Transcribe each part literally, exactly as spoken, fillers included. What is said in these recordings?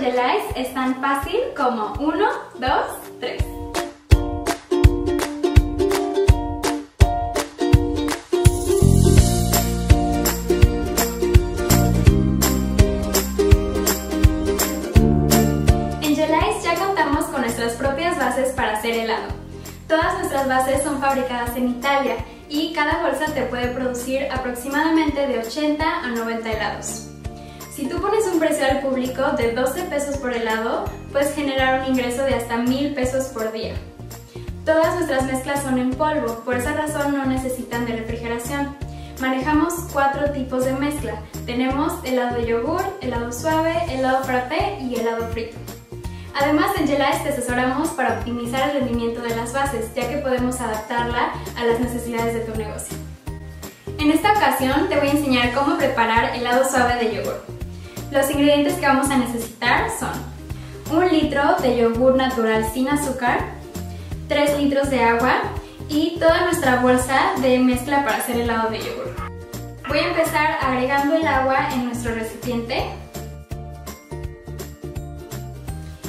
con Gelice es tan fácil como uno, dos, tres. En Gelice ya contamos con nuestras propias bases para hacer helado. Todas nuestras bases son fabricadas en Italia y cada bolsa te puede producir aproximadamente de ochenta a noventa helados. Si tú pones un precio al público de doce pesos por helado, puedes generar un ingreso de hasta mil pesos por día. Todas nuestras mezclas son en polvo, por esa razón no necesitan de refrigeración. Manejamos cuatro tipos de mezcla. Tenemos helado de yogur, helado suave, helado frappé y helado frito. Además, en Gelice te asesoramos para optimizar el rendimiento de las bases, ya que podemos adaptarla a las necesidades de tu negocio. En esta ocasión te voy a enseñar cómo preparar helado suave de yogur. Los ingredientes que vamos a necesitar son un litro de yogur natural sin azúcar, tres litros de agua y toda nuestra bolsa de mezcla para hacer helado de yogur. Voy a empezar agregando el agua en nuestro recipiente.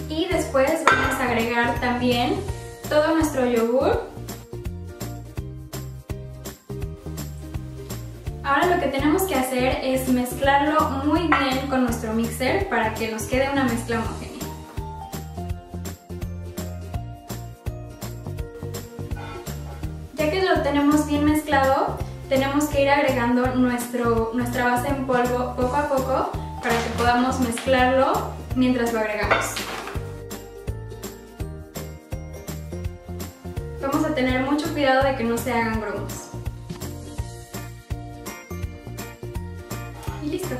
Y después vamos a agregar también todo nuestro yogur. Ahora lo que tenemos que hacer es mezclarlo muy bien con nuestro mixer para que nos quede una mezcla homogénea. Ya que lo tenemos bien mezclado, tenemos que ir agregando nuestro, nuestra base en polvo poco a poco para que podamos mezclarlo mientras lo agregamos. Vamos a tener mucho cuidado de que no se hagan grumos. Y listo.